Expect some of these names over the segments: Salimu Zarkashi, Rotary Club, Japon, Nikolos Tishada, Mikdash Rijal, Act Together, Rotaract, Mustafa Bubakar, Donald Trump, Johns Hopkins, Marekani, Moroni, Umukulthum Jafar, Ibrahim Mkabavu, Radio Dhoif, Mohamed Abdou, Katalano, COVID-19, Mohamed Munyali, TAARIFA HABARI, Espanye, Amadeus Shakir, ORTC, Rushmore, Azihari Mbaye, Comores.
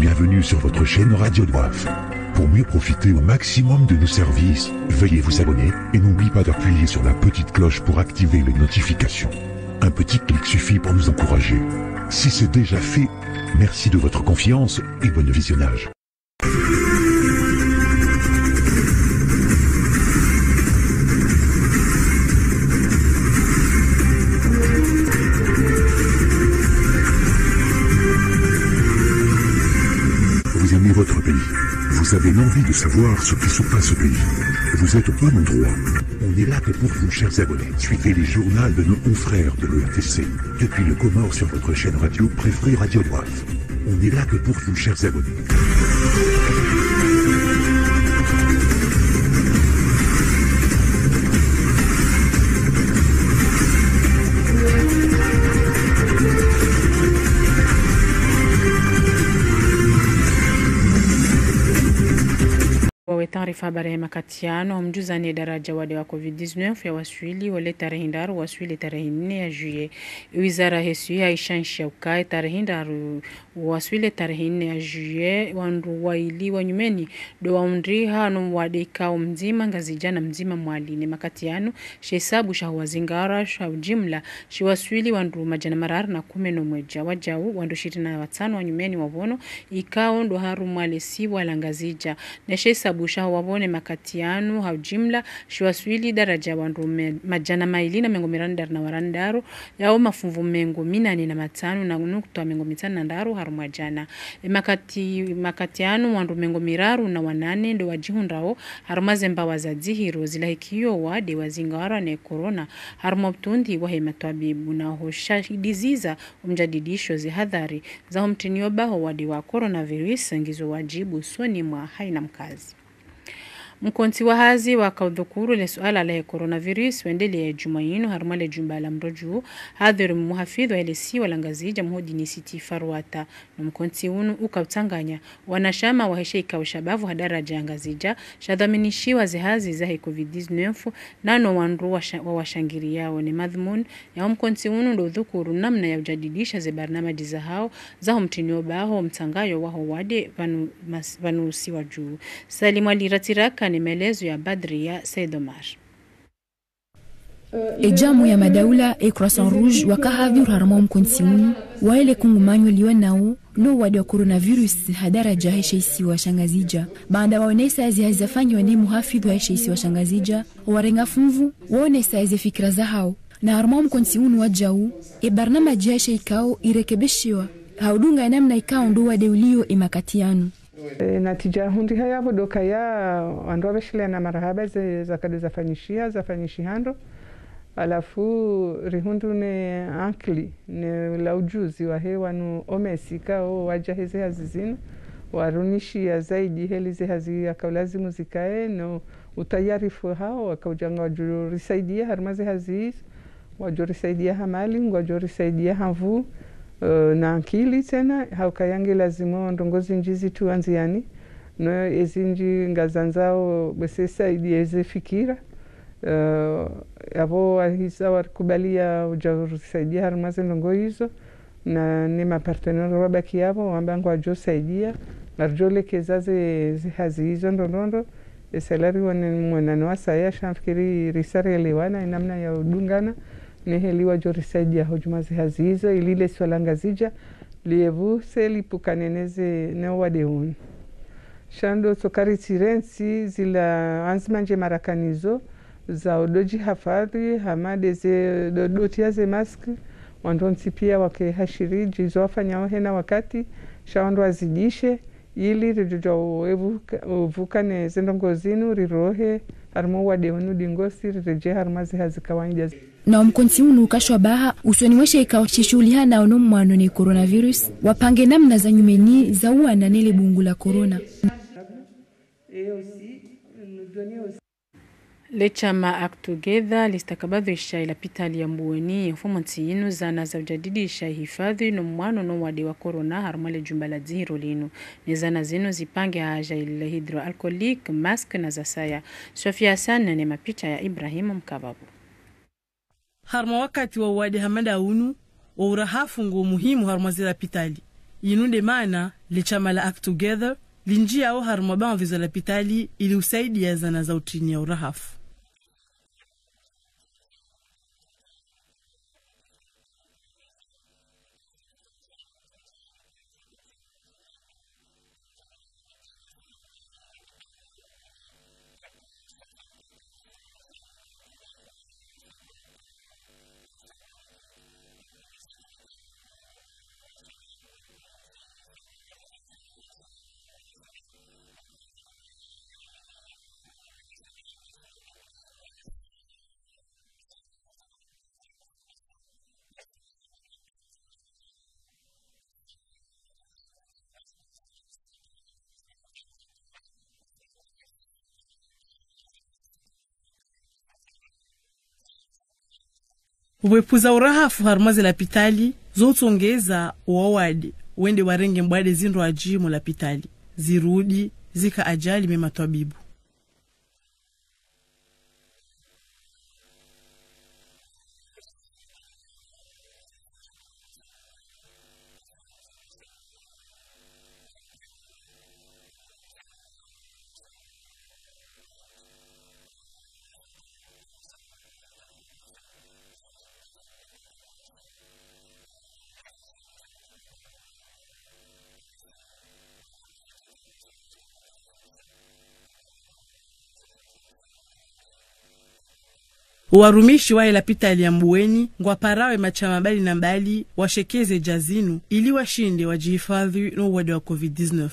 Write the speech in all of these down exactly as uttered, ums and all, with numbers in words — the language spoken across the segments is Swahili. Bienvenue sur votre chaîne Radio Dhoif. Pour mieux profiter au maximum de nos services, veuillez vous abonner et n'oubliez pas d'appuyer sur la petite cloche pour activer les notifications. Un petit clic suffit pour nous encourager. Si c'est déjà fait, merci de votre confiance et bon visionnage. Vous aimez votre pays. Vous avez l'envie de savoir ce qui se passe au pays. Vous êtes au bon endroit. On est là que pour vous, chers abonnés. Suivez les journaux de nos confrères de l'O R T C, depuis le Comores sur votre chaîne radio préférée Radio Dhoif. On est là que pour vous, chers abonnés. Taarifa habari ya makatiano mjuza ni daraja wade wa COVID nineteen ya waswili wale tarehe ndaru waswili tarehe nne ya juye. Wizara hesui ya ishanshi ya ukae tarehe ndaru waswili tarehe nne ya juye wandu waili wanyumeni do waundri hanu wadeka umzima ngazijana mzima mwaline makatiano shesabu shahuwa zingara shawjimla shiwaswili wandu majana mararu na kumeno mweja wajawu wandu shirina watano wanyumeni wabono ikao ndo haru mwalesi wala ngazija na shesabu wabone makatianu haujimla shiwaswili daraja wandu majana maili na mengo mirandar na warandaru yao mafunvu mengo minani na matanu na unukutua mengo mitana na ndaru harumajana e makati, makatianu wandu mengo miraru na wanane ndo wajihundrao harumaze mba wazadzihiro zilahikiyo wade wazingara ne korona harumabtundi wahe matuabibu na hosha diziza umjadidisho zihadhari za humtinioba wade wa coronavirus ngizo wajibu soni mwa haina mkazi. Mkonti wa hazi wakaudhukuru le suala la coronavirus wendele ya jumainu harumale jumba la mroju hadhiru muhafidhu wa elesi walangazija muhudi nisiti faruata na mkonti unu ukautanganya wanashama wahesheika ushabavu hadaraja angazija shadhaminishiwa zihazi zahe COVID nineteen nano wanru wa washangiri yao ni madhmun ya mkonti unu ndo dhukuru namna ya ujadidisha ze barnamaji za hao za humtiniobaho mtangayo waho wade vanu, mas, vanusi wa juu. Salimu Zarkashi ni maelezo ya Badri ya Said Omar. Ejamu ya madaula e Croissant Rouge wakahadhuru haramo mkonsimu waele kungumanyo liwanao no wadi wa coronavirus hadaraja heshaisi wa shangazija baada waonesa zihazafanya wane muhafidhu wa heshaisi wa shangazija warenga funvu waonesa zifikra za hao na haramo mkonsimu wajau e barnama jihasha ikao irekebeshiwa haudunga namna ikao ndo wade ulio imakatianu. Natija hundi haya vodokaya wandu wabeshile na marahaba zakadu zafanyishia, zafanyishihando alafu rihundu ne akli, ne laujuzi wa hei wanu omesika o wajaheze hazizina warunishia zaidi helize hazi akaulazi muzikae no utayarifu hao wakaujanga wajurisaidia harmaze haziz wajurisaidia hamaling, wajurisaidia havu Uh, na akili tena haukayange lazima ndongozi njizi tuanziani no ezinji ngazanzao besesa idieze fikira uh, yavo wahisa wakubalia ujaurusaidia harumaze ndongo hizo na ni maparteneri wabaki yavo wambangu wajosaidia marjole kezaze zihazi hizo ndondondo eselari wananua saya shamfikiri risari elewana inamna ya udungana neheliwa jorisaidia hujuma zihazizo ilile swalangazija lievuse lipukaneneze neowadeuni shando sokari tirensi zila anzimanje marakanizo za odoji hafadhi hamadeze dodotia ze maski wandonsi pia wake hashiriji zowafanyao hena wakati shawandu wazidishe ili rijojo uvukane zendongozinu rirohe harmo wadeuni dingosi rireje harumazi hazikawanja. Na mkonsi unu ukashwa baha usoniweshe ikawachishuliha na onomu wanone coronavirus wapange namna za nyumeni za uwa na nele bungu la corona. Lechama Act Together listakabadhi isha ilapitali ya mbuweni informanti inu zana za ujadidi isha hifadhi no mwano no wade wa corona harumale jumbala zihiro linu. Ni zana zinu zipange haja ile hidroalkolik, mask na zasaya. Sofia sana ni mapicha ya Ibrahim Mkabavu. Harma wakati wa wadi hamada unu, wa urahafu nguo muhimu harma zila pitali. Yinunde maana lichama la Act Together linjia au harumaba mvizo la pitali ili usaidia zana za utini ya urahafu. Uwepuza urahafu harumazi la pitali, zoto ongeza uawadi, wende warenge mbwade zindu ajimu la pitali, zirudi, zika ajali mematuabibu. Warumishi wae lapita aliambueni, ngwaparawe machamabali na mbali, washekeze jazinu, ili washinde wajihifadhi na uwadu wa COVID nineteen.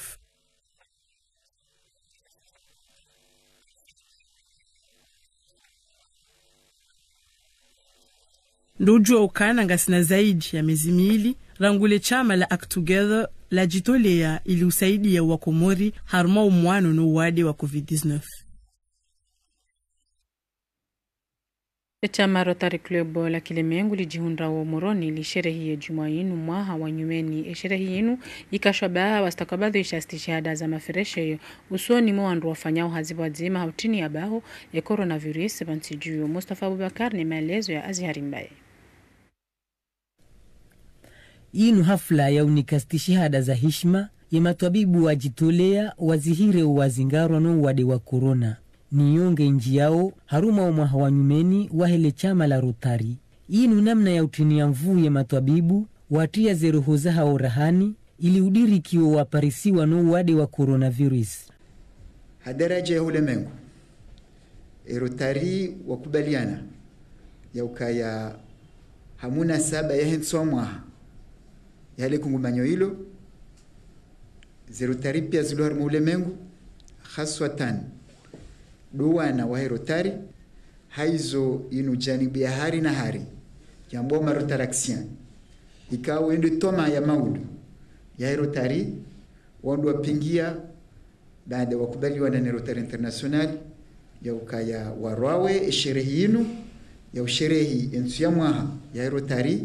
Ndojua ukana ngasina zaidi ya mezimili, rangule chama la Act Together la jitolea ili usaidia wakomori haruma umuano na uwade wa COVID nineteen. Chama Rotary Club la Kilemengu lijihundra wa Moroni lisherehie Jumainu mwaha wa nyumeni. Esherehi inu ikashwabaha wastakabadhu ishastishihada za mafiresheyo usoni mwandu wafanyao hazibu wadzima hautini ya baho ya coronavirus bansijuyo. Mustafa Bubakar ni maelezo ya Azihari Mbaye. Inu hafla ya unikastishihada za hishma ya matwabibu wajitolea wazihire uwazingarwa no uwade wa corona. Niyonge nji yao haruma umaha wa nyumeni wahele chama la Rotari. Inu namna ya utinia mvuu ya matwabibu watia zeruhoza hao rahani ili udiri kiwa waparisiwa no wade wa coronavirus. Hadaraja ya ulemengu e Rotari wakubaliana ya ukaya hamuna saba ya hensuwa mwaha ya hale kungumanyo ilo zerotari pia zuluharuma ulemengu khaswa tani duwana wahe Rotari haizo inu janibu ya hari na hari jambo marotaraksian ikawa endo toma ya maudu ya Rotari wandu wapingia baada wakubali wanane Rotari International ya ukaya warawe sherehi inu ya usherehi ensu ya mwaha ya Rotari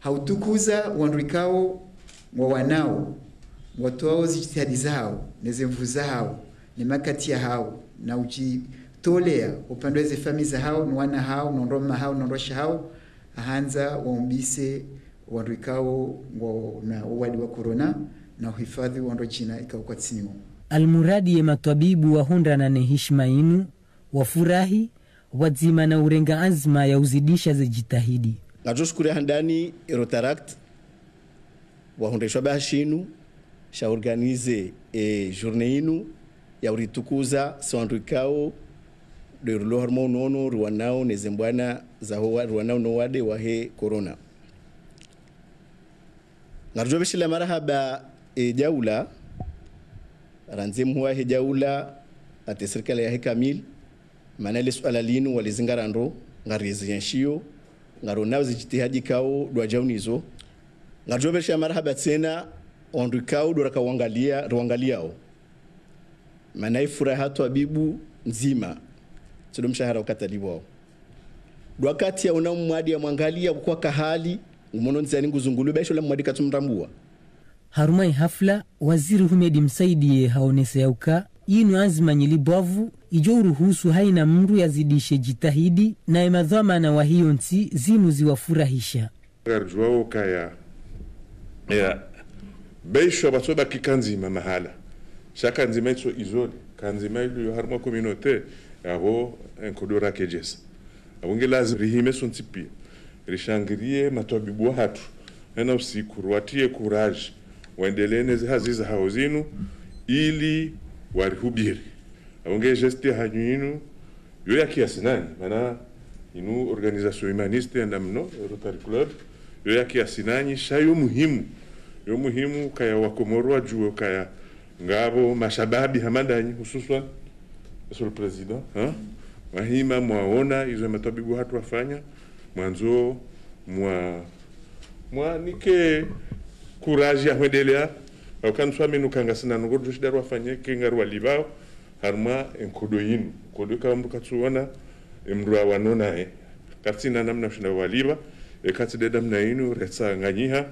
hautukuza wandu ikao mwawanao mwatuwao zijitihadi zao nezemvu zao ni makati ya hao na uji tolea upandweze famiza hao nwana hao nondoma hao nondosha hao ahanza waumbise wanduikao na uwadi wa corona na uhifadhi wandochina ikao kwa tsinimu. Almuradi ya matwabibu wa hundra na nehishma inu wafurahi wadzima na urenga azma ya uzidisha ze jitahidi. Najoskure handani Rotaract wa hundra ishwabahashinu sha organize e journée inu ya uritukuza sondukao de lohormo nono ruanao nezembwana za ho ruanao no wade wa he corona narjobeshila marhaba e jaula ranzimu wa he jaula ate serikali ya he kamil manale swala linu walizingarando ngarizenshiyo ngaronao zijitihadi kao dwa jaunizo narjobeshila marhaba tsena ondukao doraka wangalia ruangaliao manaifura hatu abibu nzima tulu mshahara ukatalibu wao wakati ya unamu mwadi ya mwangalia kwa kahali umono nzani nguzungulu besho la mwadi katumrambua harumai hafla waziri humedi msaidi haonese yauka inu azma nyilibavu ijo ruhusu haina mru ya zidishe jitahidi na imadhama na wahionti zimu ziwafurahisha garjuao kaya ya Beishwa bato baki kanzima mahala. Shaka kanzima itso izole. Kanzima ilu yoharuma kominote. Abo enkodora kejesa. Abunge lazi rihime sontipi. Rishangirie matobibu hatu. Hena usiku watie kuraji. Waendelene haziza haozinu. Ili warihubiri. Abunge jesti hanyuinu. Yoya kiasinani. Mana inu organizasyon imaniste andamno. Rotary Club. Yoya kiasinani shayo muhimu. Yo muhimu kaya wakomoro wajue kaya ngabo mashababi hamadani hususwa Monsieur le President ha? Mahima mwaona izo matabibu hatu wafanya mwanzo mwa mwa nike kuraji ya mwedelea wakanuswa minukanga sina nungodu shidaru wafanya kengaru walibao harma nkodo yinu kodo yika mdu katuwana mruwa wanona he katina namna mshina waliba e katideda mna yinu resa nganyiha.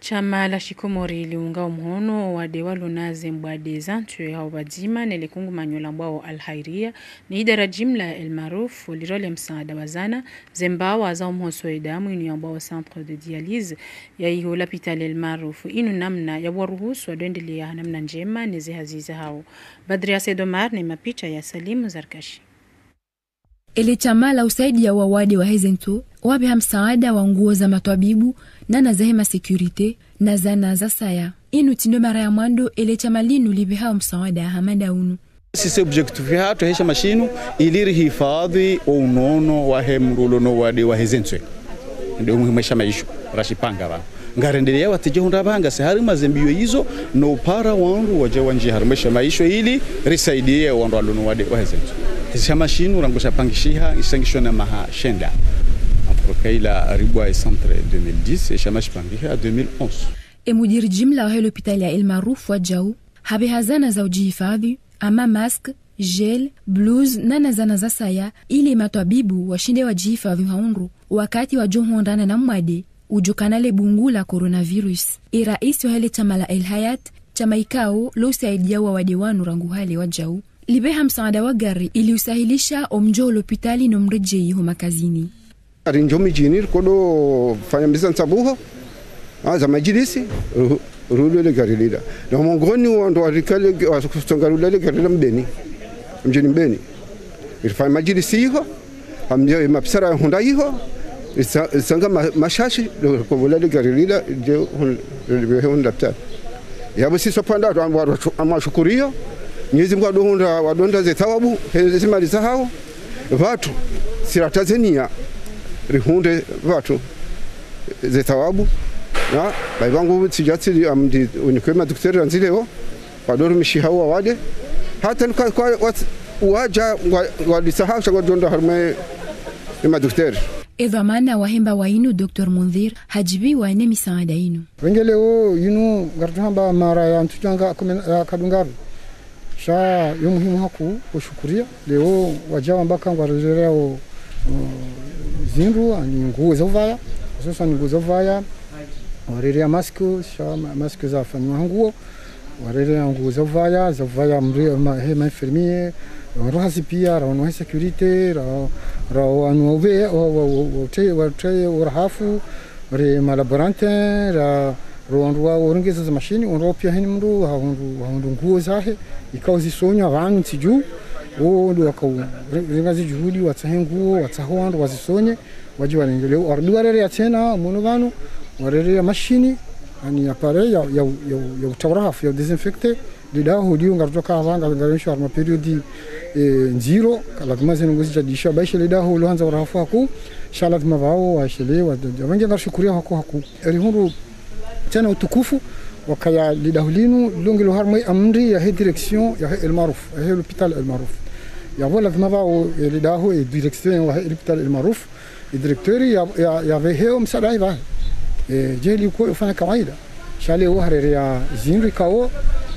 Chama la Shikomori liunga mkono wadewa lunaze mbwadeza ntwe hao badima nelikungu manyola mbao alhairia ni idara jimla elmarufu lirole msaada wazana zembao waza umhoso edamu inu ya mbao centre de dialyse ya iho lapital elmarufu inu namna ya waruhusu wadoendili ya namna njema neze haziza hao. Badri ya Sedomar ni mapicha ya Salimu Zarkashi. Ele chama la usaidia wa wade wa hezento, wabeha msaada wa nguo za matabibu na nazahema security na zana za saya. Inu tindo mara ya mwando, ele chama linu libeha msaada ya hamada unu. Sisi objektifu hatu hesha mashinu iliri hifadhi wa unono wa hemrulono wade wa hezento. Ndio umuhimaisha maishu, rashipanga wa. Ngarendelea wateja hundabanga sehari mazembiyo hizo na upara wangu wajewa njiharumesha maishu ili risaidia wangu waluno wade wa hezento. Chama shinu rangosha pangishiha isangisho na maha shenda amproka ila ribuwa isantre elfu moja na kumi chama shipangishiha elfu moja na kumi. Emudiri jimla wa helopitali ya elmarufu wa jau habe hazana za ujihifadhi ama mask, gel, blues na nazana za saya ili matabibu wa shinde wa jihifadhi haunru wakati wa johondana na mwade ujokanale bungu la coronavirus. Iraisi wa hele chama la elhayat chama ikao lo usaidia wa wadewanu ranguhale wa jau libeha msaada wa gari ili usahilisha omjo lopitali na mrejei homa kazini. Arinjomi jinir kodo fanyambisan sabuho za majirisi rulele gari lida. Na mongoni wa rikale wa kusongarulele gari la mbeni. Mjini mbeni. Irfanya majirisi hiho, amjao mapsara hunda hiho, isanga mashashi kovulele gari lida jeo hunda ptali. Yabu siso pandatu ama shukuriyo. Nyezi mkwa dohunda wadonda ze thawabu, hezezi marisa hao, vatu, siratazenia, rihunde vatu, ze thawabu, na baibangu sijatili amdi unikwema dukteri anzileo, wadoru mishihawa wade, hata nuka kwa uwaja wadisa hao shakwa donda harume ima dukteri. Eva mana wahemba wainu Doktor Mundhir hajibi waene misaada inu. Wengeleo yinu garduhamba mara ya mtujanga kadungaru. Sha yomuhimu haku ushukuria leo wajawa mbaka warejelea o zinru ni nguo za uvaya sasa ni nguo za uvaya warejelea masku sha masku za fani wangu warejelea nguo za uvaya za uvaya mri mafermie rohazi pia raono security rao rao anuwe wote wote urhafu re malaborante ra Ruandwa urungeza za mashini uropia hini mru haundu haundu nguo zahe ikaozi sonya abantu tiju o ndo akarengazi juhudi watsahenguo watsahoandu wazisonye waji walengele orduarere ya tena muno banu warere mashini ani apare ya ya ya utawrafu ya disinfecte didaho diyo ngarutoka avanga ngarisho arma periodi nziro kala kama zinunguzi jadisha baisha lidaho lohanza warafu haku shala mavao washele wadange ngashukuria haku haku erihundu tena utukufu wakaya lidahulinu lungi luharmai amri ya hii direksyon ya hii elmaruf ya hii hospital elmaruf ya wala vimavao lidahu ya direksyon ya hii hospital elmaruf ya direktori ya veheo msadaiva jeli uko ufana kawaida shale uharere ya zinri kao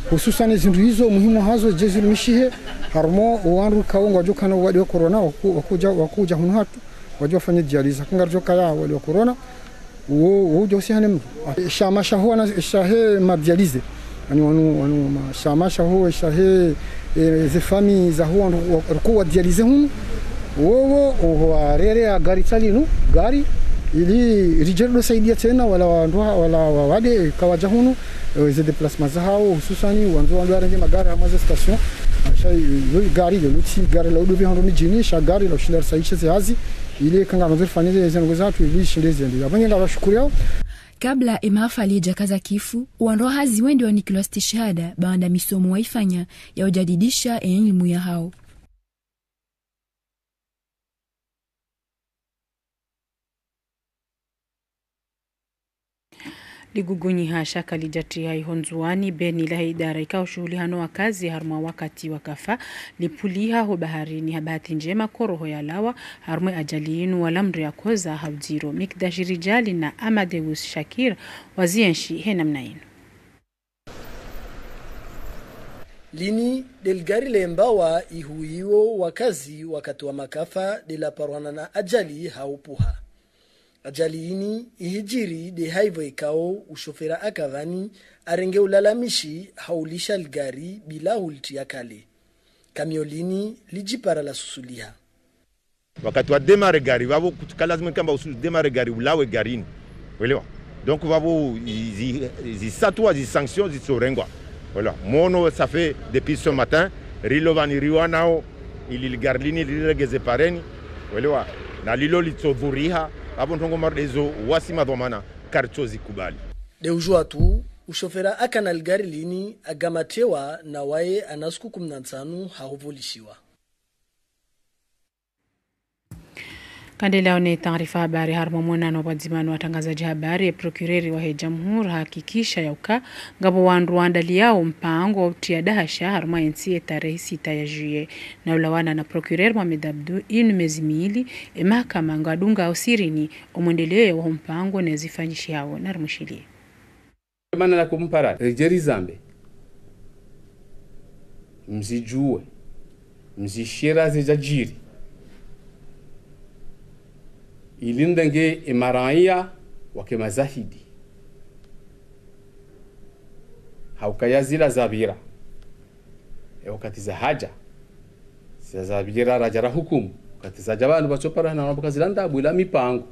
hususani zinri hizo muhimu hazo jeziri mishihe harmo uanru kao ngajokana wali wa korona wakuja hunhatu wajua fanya dializa kungarjoka ya wali wa korona wo josi hanem shama shaho na shahe madialize ani wanu wanu shama shaho shahe ze famille za ho ko dialize hum wo wo ho rere ya gari salinu gari ili rijali kusaidia tena wala wandoa wala wale kawajahuno hizo deplacements hao hususani wanzo wandoa rangi magari hamaza station sha gari yote gari la udobi hanoni jini sha gari la shindar saisha ziazi ili kanga nzuri fanya zile ngozatu ili shindezi ndi abanyanga bashukuria. Kabla emafa aliyejakaza kifu, wanrohazi wende wa Nikolos Tishada baada misomo waifanya ya ujadidisha elimu ya hao. Ligugunyi hashaka lijatia ihonzuani beni la idara ikao shughulihano wa kazi harma wakati wakafa lipuliha hubaharini habati njema koroho ya lawa harma ajali inu walamri ya koza haujiro mikdashirijali na Amadeus Shakir wazienshi hena mnainu. Lini delgari lembawa ihuiwo wakazi wakati wa makafa dela paruana na ajali haupuha. Ajali ini ihijiri de haivo ikao ushofera akavani arenge ulalamishi haulisha lgari bila hulti ya kale. Kamiolini lijipara la susuliha. Wakati wa demare gari, wawo kutukalazme kamba usul demare gari ulawe garini. Welewa. Donc wawo zisatwa zi, zi zisanksion zisorengwa. Welewa. Mono safe depuis ce matin, rilovani riwanao ililgarlini lililageze pareni. Welewa. Na lilo litsodhuriha. Abontongo mardezo wasima dhomana karchozi kubali. Deujua tu, ushofera akanal gari lini agamatewa na wae anasku kumnansanu hahuvolishiwa. Kandelao ni taarifa habari harmomona na wadzimanu watangazaji habari ya procureri wa hejamhuru hakikisha yauka ngabo wanruanda liao mpango wa utiadahasha harma ensie tarehi sita ya juye. Na ulawana na procureri Mohamed Abdou inu mezimili emaka mangadunga usirini omwendeleo wa mpango na zifanyishi hao narumushili. Mana la kumpara, rejeri zambe, mzijue, mzishira zejajiri. Ilindenge imaraiya wakema zahidi. Haukaya zila zabira. E wakati za haja. Zila zabira rajara hukumu. Wakati za jabanu bachopara na wabuka zilanda abuila mipango.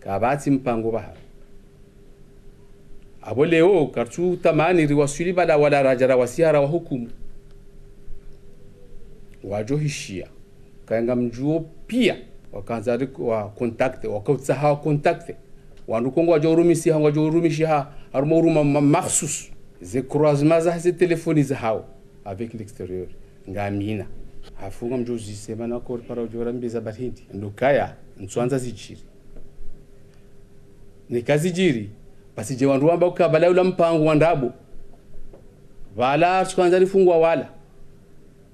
Kabati mpango bahara. Abo leo kartu tamani riwasuli bada wala rajara wasihara wa hukumu. Wajohishia. Kayanga mjuo pia. Wakanza wa kontakte wakutsa ha kontakte wanukongo wajorumisi ha wajorumishi ha arumuruma makhsus ze croisement za ze telefoni za hao avec l'extérieur ngamina afunga mjuzi sema na kor para ujorambiza batindi ndukaya ntsuanza zichiri ne kazi jiri basi je wandu amba ukabala ula mpango wandabu wala tsuanza rifungwa wala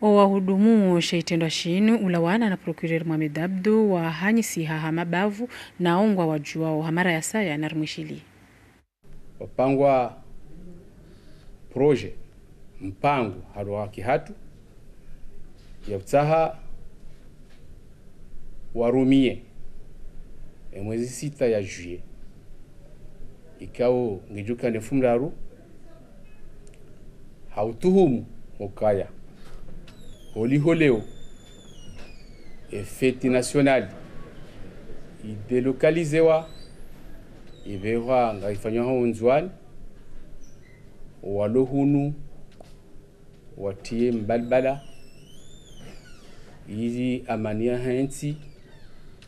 Wahudumu shaitendwa shinu ulawana na procureur Mohamed Abdou wa hanyisi haha mabavu na ongwa wajuao hamara ya saya na rumishili. Wapangwa proje mpango haruwa kihatu ya utaha warumie e mwezi sita ya juye ikao ngejuka nefumlaru hautuhumu mokaya Oliholeo, e fete nationale, i delocalizewa, i vewa ngaifanyo hao nzuan, walohunu, watie mbalbala, izi amania haensi,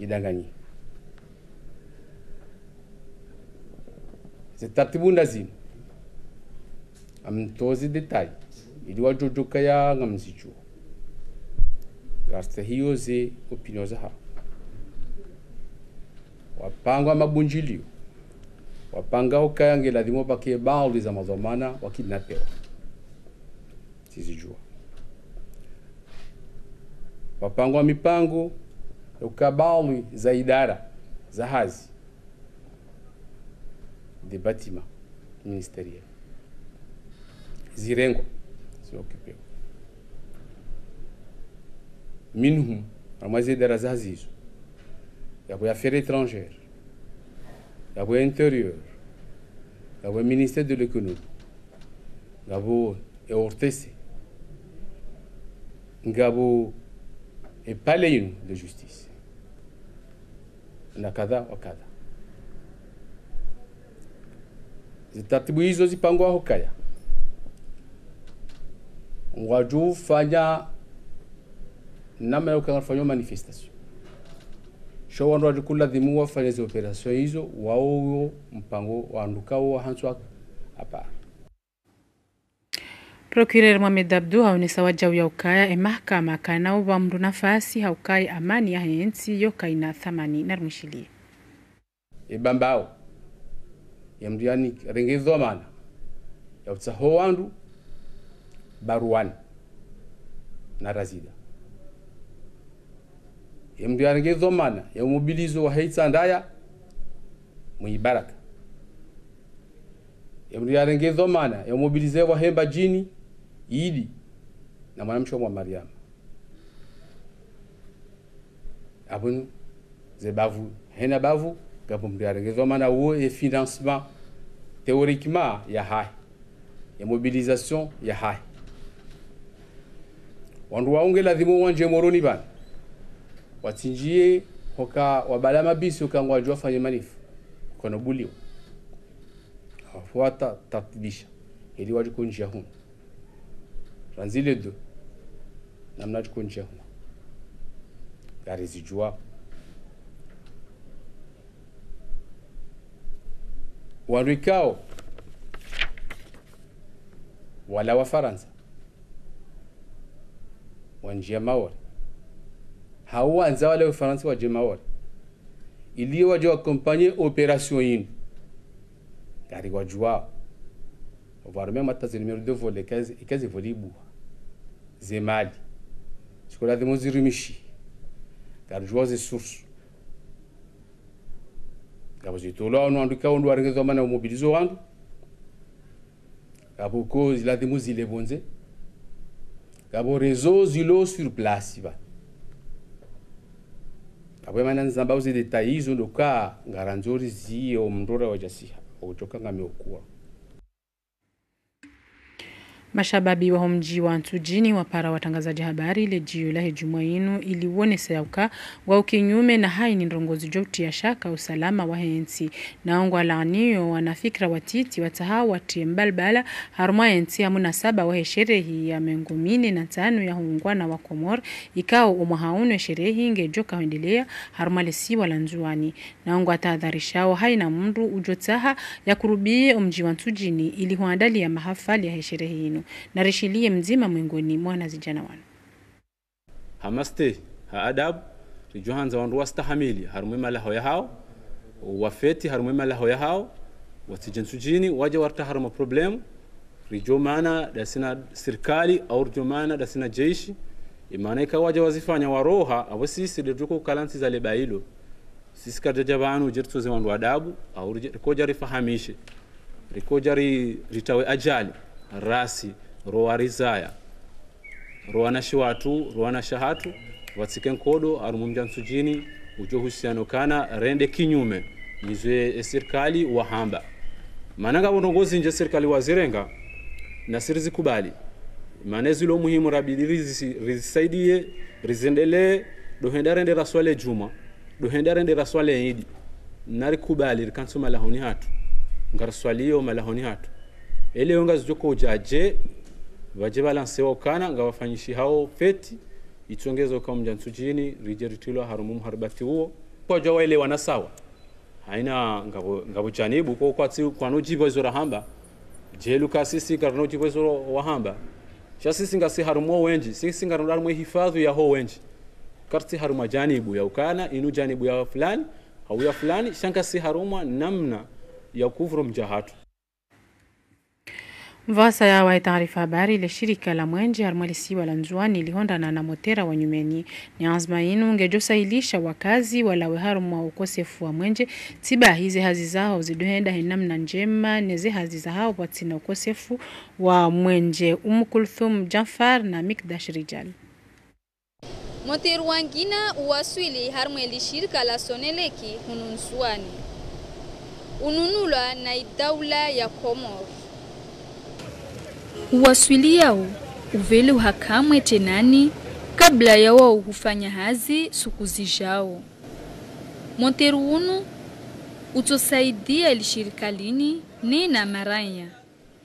idangani. Zetatibu ndazini, amtozi detayi, idiwa jojoka ya ngamzichuwa. Gasta hiyo ze opinioza haa. Wapangwa mabunjiliu. Wapanga hukaya ngeladimo bakie bauli za mazomana wakidnapewa. Sizijua. Wapangwa mipango hukaya bauli za idara, za hazi. De batima ministerial. zirengwa ziokipewa minhum amazedera zazizo yabo ya affaires étrangères yabo intérieur yabo ministère de l'économie yabo O R T C ngabo et palais de justice na kadha wa kadha zitatibu hizo zipangwa hokaya wajuu fanya namna ukafanya manifestation show ndo ajikula dhimu wafanya hizo operation hizo wao mpango waandukao hanzwa hapa. Prokureri Mohamed Abdou haunisawajau ya ukaya emahkama kanau wa mdu nafasi haukai amani ya hensi yokaina thamani narumishili. Ibambao ya mdu yani rengezo amana ya utaho wandu baruani narazida ya mdu ya rengezo amana ya umobilizo wa heitsa andaya muibaraka ya mdu ya rengezo amana ya umobilize wa hemba jini Idi na mwanamke wa Mariam abonu zebavu hena bavu gapo mdiaregezo mana wo e financement théoriquement ya hai ya mobilisation ya hai wandu waonge lazima wanje moroni bana watinjie hoka wabalama biso kangwa jwa fanye manifu kono buliwa afuata tatibisha ili waje kunjia huko ranzile do namna tukunjia huko garizijua warikao wala wa Faransa wanjia maori hawaanza wale wa Faransa wa maori ili waje wakompanye operation yin gari wajua voir même attaquer le numéro de volet quinze volet bois zemali scola de mozirimishi car joie source car vous êtes là on en cas on doit organiser un mobiliso rendre car beaucoup il a des mozile bonze car réseau zilo sur place va après maintenant nzamba uze détails hizo ndo ka ngaranzori zio mndora wajasiha kutoka ngameokuwa Mashababi wa mji wa Ntujini wapara watangazaji habari lejio la hijumwa inu ili uone sayauka wa ukinyume na hai ni rongozi joti ya shaka usalama wa hensi. Na ongo alaniyo wanafikra watiti watahawa tiembalbala haruma hensi ya munasaba wa hesherehi ya mengumine na tanu ya hungwana wa Komor. Ikao umuhaunu hesherehi ingejoka wendelea haruma lesi wa lanzuani. Na ongo atadharishao hai na mru ujotaha ya kurubie mji wa Ntujini ili huandali ya mahafali ya hesherehi inu. Narishilie mzima mwingoni mwana zijana wana hamaste haadab rijuhanza wanruwasta hamili harumima laho ya hao wafeti harumima laho ya hao watijensujini waja warta haruma problemu rijumana dasina sirkali au rijumana dasina jeishi imanaika waja wazifanya waroha awasisi liruko kalansi za lebailo sisi kajajabanu jirtuzi wanru adabu au rikojari fahamishi rikojari ritawe ajali rasi roa rizaya roa na shiwatu roa na shahatu watike nkodo arumumja nsujini ujohusiano kana rende kinyume nizwe serikali wahamba mananga bonongozi nje serikali wazirenga na sirizi kubali manezi lo muhimu rabidirizi rizisaidie rizendele dohenda rende raswale juma dohenda rende raswale idi narikubali rikansoma lahoni hatu ngaraswalio malahoni hatu ele yonga zjoko ujaje wajiba lansewa ukana nga wafanyishi hao feti itongezo kwa mjantujini rijeritilo harumumu haribati uo kwa jawa ele wanasawa haina ngabu janibu kwa kwa tibu kwa nojibu wezora hamba jelu kasisi karno jibu wezora wahamba chasisi nga si harumuwa wenji sisi nga harumuwa hifadhu ya ho wenji karti haruma janibu ya ukana inu janibu ya fulani hau ya fulani shanka si haruma namna ya kufuru mjahatu. Mvasa wa taarifa habari ile shirika la mwenji harmalisi wa lanjuani lihonda na namotera wa nyumeni ni azma inu ngejosa ilisha wakazi walawe harumu wa ukosefu wa mwenje tiba hizi hazizao ziduhenda henamna njema neze hazizao watina ukosefu wa mwenje umukulthum Jafar na Mikdash Rijal. Moterwangina uwaswili harmeli shirika la soneleki hununsuani ununula na idawla ya Komor. Uwaswili yao uvele uhakamwe tenani kabla ya wao kufanya hazi siku zijao. Monteruunu utosaidia ilishirikalini ne na maranya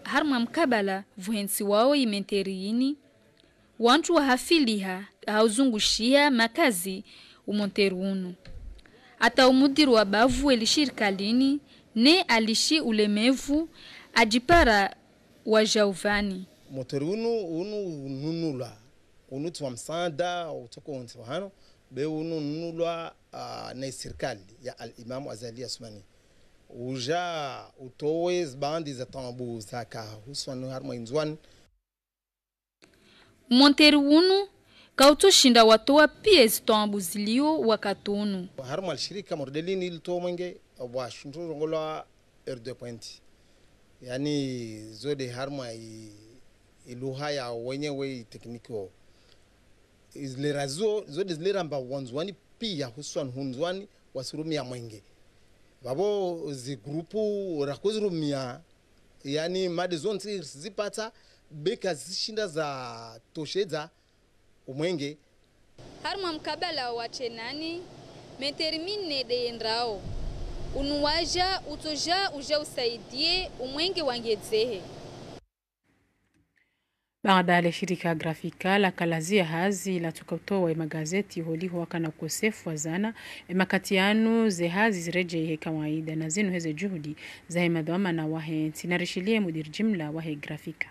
harma mkabala vuhensi wao imenteriini wantu wahafiliha hauzungushia makazi umonteruunu. Ata umudiru wa bavu ilishirikalini ne alishi ulemevu ajipara wajauvani moterunu unu nunula unu twa msanda utoko onto hano be unu nunula uh, na serikali ya al-Imam Azali Asmani uja utowez bandi za tambu zaka huswanu harmo inzwan monterunu kautoshinda watoa pies tambu zilio wakatunu harmo alshirika mordelini ilto mwenge wa shunduru ngola R two point yani zode harma iluha ya wenyewe tekniko izlerazo zode zleramba wanzwani pia huswan hunzwani wasurumia mwenge babo zigrupu rakozurumia yani madizonzi zipata beka zishinda za tosheza umwenge harma mkabala wachenani metermine de ndrao unuwaja utoja uja usaidie umwenge wangezehe. Baada ya shirika grafika la kalazia hazi la tukautawa magazeti holiho wakana ukosefu wa zana makatiano ze hazi zireje kawaida na zenu heze juhudi za hemadwama na wahe sinarishilie mudir jimla wahe grafika.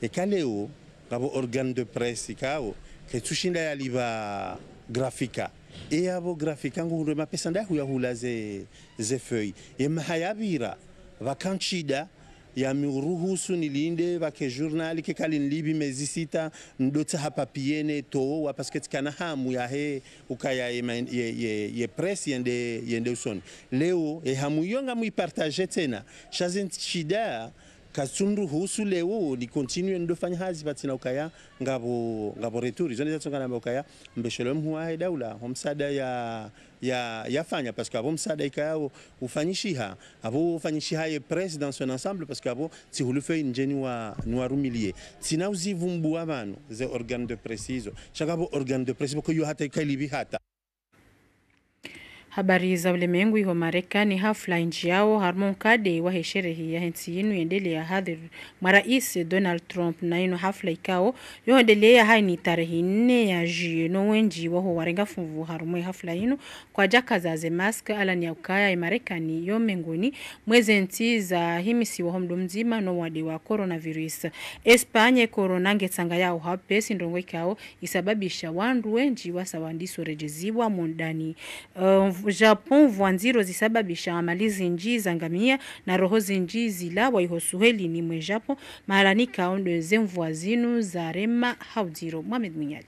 Eka leo kabo organ de presse kao ketushinda yaliva grafika e abo grafika nguru mapesa ndahu ya hulaze ze feuille e mahayabira vakanchida ya miruhusu nilinde vake journal ke kalin libi mezisita ndota hapa piene to wa parce que kana hamu ya he ukaya ye ye, ye press yende yende usoni leo e hamu yonga mu partager tena chazinchida kasumru husu leo ni continue ndo fanya hazi batina ukaya ngabo ngabo returi zoneza tsonga na ukaya mbeshelo mhuahe daula homsada ya ya yafanya parce que homsada ikao ufanyishiha abo ufanyishiha ye press dans son ensemble parce que abo si hulu fe njeni wa noirumilier sina uzivumbua banu ze organe de preciso chakabo organe de preciso ko yo hata kalibi hata. Habari za ulimwengu iho Marekani hafla nchi yao Harmon Kade wa hesherehi ya hensi inu yendele ya hadhir maraisi Donald Trump na inu hafla ikao yohendele ya haini tarehi nne ya jino wenji waho warenga fungu harumwe hafla inu kwa jaka za ze mask ala ni ukaya ya Marekani yomenguni mweze nti za himisi wa homdo mzima no wade wa coronavirus. Espanye koronange tanga yao hape sindrongo ikao isababisha wandu wenji wa sawandiso rejeziwa mondani. Uh, Japon vuanziro zisababisha amalizi nji zangamia na rohozi nji zila wa ihosuheli ni mwe Japon mahalanika ondo ze mvuazinu za rema haudiro. Mohamed Munyali.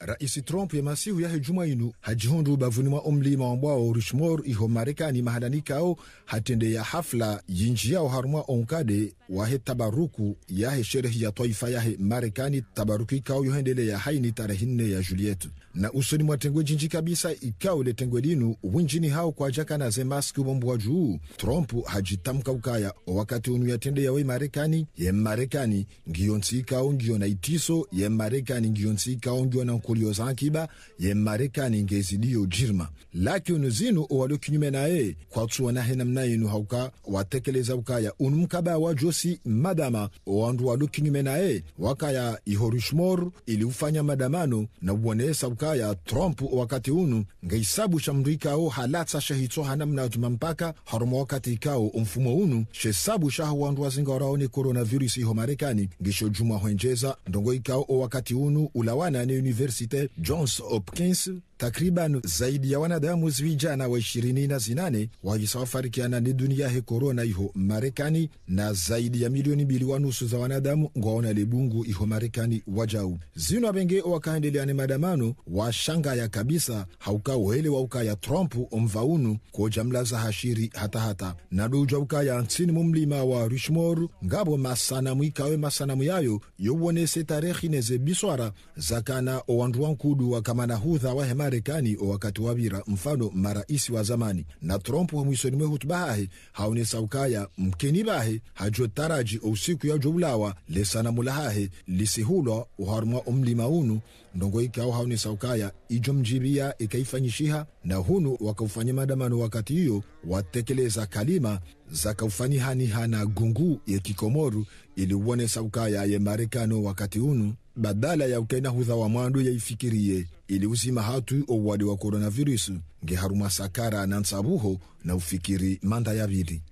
Raisi Trump yamasihu yahe jumainu hajihundu bavuni mwa omli maambao Richmore iho Marekani mahalanikao hatende ya hafla yinji yao harumwa onkade wahe tabaruku yahe sherehi ya toifa yahe Marekani tabaruku ikao yohendele ya haini tarehine ya Juliet. Na usoni mwatengwe jinji kabisa ikao le tengwe linu winjini hao kwa jaka na zemaski umombu wa juu. Trump hajitamka ukaya wakati unu yatende yawe Marekani ye Marekani ngionsi ikao ngiona itiso ye Marekani ngionsi ikao ngiona kuliosankiba ye Marekani ngezidio jirma laki unuzinu uwalo kinyume nae kwa tuwa nahe namna yenu hauka watekeleza ukaya unumkaba wa josi madama uwandu walo kinyume nae wakaya ihorushmor ili ufanya madamano na uwanesa ukaya Trump wakati unu ngeisabu shamrikao halata shahito hanamna utumampaka harumo wakati ikao umfumo unu shesabu shahu wandu wa zingaraoni coronavirus iho Marekani ngisho juma huenjeza ndongo ikao wakati unu ulawana ni university Johns Hopkins takriban zaidi ya wanadamu vijana wa ishirini na zinane wakisafarikiana ni dunia he corona iho Marekani, na zaidi ya milioni mbili wa nusu za wanadamu ngwaona lebungu iho Marekani wajau. Zino benge wakaendelea na maandamano wa shanga ya kabisa hauka wele wa ukaya Trump omvaunu kwa jamla za hashiri hata hata na doja ukaya ntini mumlima wa Rushmore ngabo masanamu ikawe masanamu yayo yobonese tarehe neze biswara zakana oandwa nkudu wa kama nahudha wa Marekani wakati wabira mfano maraisi wa zamani na Trump wa mwisoni mwe hutubahahe haonesa ukaya mkenibahe hajotaraji usiku ya jublawa lesana mulahahe lisihulwa uharumwa omlima unu ndongo ikao haonesa ukaya ijomjibia ikaifanyishiha na hunu wakaufanya maandamano wakati hiyo watekeleza kalima zakaufaniha na gungu ya Kikomoru ili uonesa ukaya ya Marekano wakati unu badala ya ukaina hudha wa mwandu ya ifikirie ili usima hatu owadi wa coronavirus ngeharuma sakara na nsabuho na ufikiri manda ya vidi.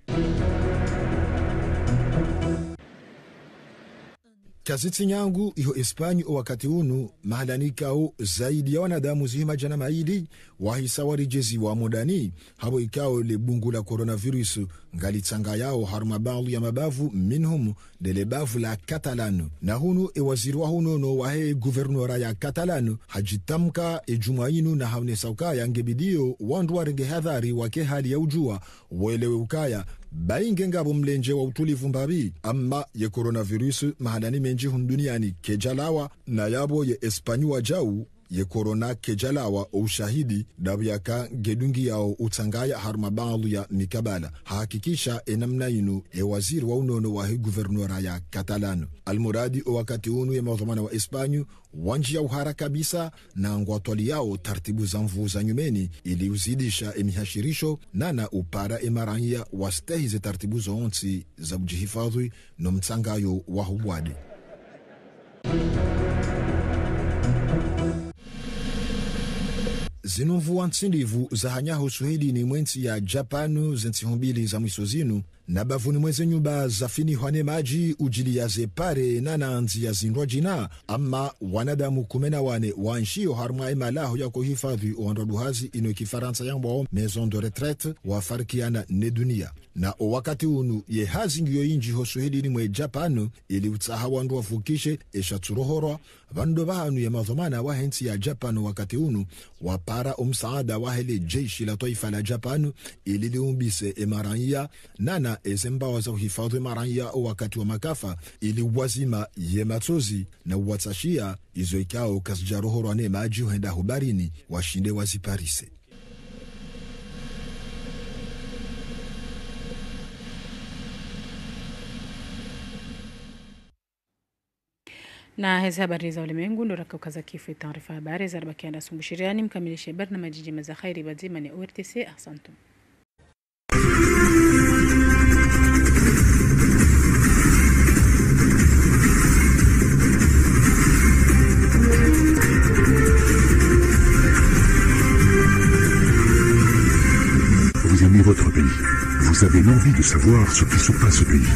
Kazitsi nyangu iho Espanye wakati unu mahalanikao zaidi ya wanadamu zihima jana maidi wahisawari jezi wa modani habo ikao lebungu la coronavirus ngalitanga yao haruma baadhi ya mabavu minhumu dele bavu la Katalano na hunu e waziri wa hunu no wahe guvernora ya Katalano hajitamka e jumainu na haunesa ukaya ngebidio wandu warenge hadhari wake hali ya ujua welewe ukaya bainge ngabo mlenje wa utulivu mbabi amma ye coronavirus mahalani menji hunduniani kejalawa na yabo ye Espanyua jau ye corona kejalawa ushahidi davyaka gedungi yao utangaya harma baadhi ya mikabala hakikisha enamna inu e waziri wa unono wa guvernora ya Katalano almuradi wakati unu ya madhamana wa Espanyu wanji ya uhara kabisa na ngwatwali yao tartibu za mvu za nyumeni ili uzidisha emihashirisho nana upara emaranya wastehize tartibu za onti za ujihifadhi no mtangayo wa hubwadi. Zinuvu wansindivu za hanyaho suhidi ni mwenzi ya Japanu zensihombili za misozinu na bavuni mweze nyumba zafini hwane maji ujili ya zepare na nanzi ya zinrojina ama wanadamu kumena wane wanshio haruma emalaho ya kuhifadhi uandoduhazi ino Kifaransa yambo maison de retraite wafarikiana nedunia na wakati unu ye hazi ngiyo inji hosuhili ni mwe Japanu ili utahawa nduwa fukishe eshaturohorwa vandobahanu ya madhumana wa hensi ya Japanu wakati unu wapara umsaada wa hele jeshi la toifa la Japanu ili liumbise emaranya nana ezemba waza uhifadhi maranya wakati wa makafa ili wazima yematozi na watashia izo ikao kasijarohoro ane maji uhenda hubarini washinde waziparise. Na hizi habari za ulimwengu ndo rakaukaza kifu taarifa habari za rabakianda sungushiriani mkamilishe barnamaji jema za khairi badzima ni O R T C ahsantum. Votre pays. Vous avez l'envie de savoir ce qui se passe au pays.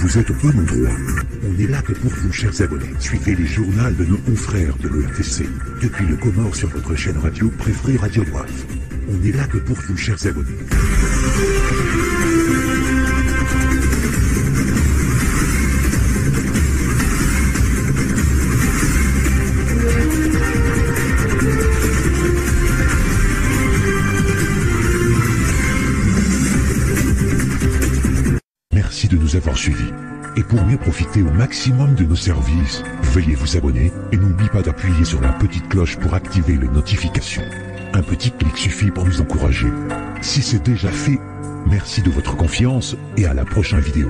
Vous êtes au bon endroit. On est là que pour vous, chers abonnés. Suivez les journaux de nos confrères de l'O R T C. Depuis le Comores sur votre chaîne radio préférée Radio Dhoif. On est là que pour vous, chers abonnés. Merci de nous avoir suivis. Et pour mieux profiter au maximum de nos services, veuillez vous abonner et n'oubliez pas d'appuyer sur la petite cloche pour activer les notifications. Un petit clic suffit pour nous encourager. Si c'est déjà fait, merci de votre confiance et à la prochaine vidéo.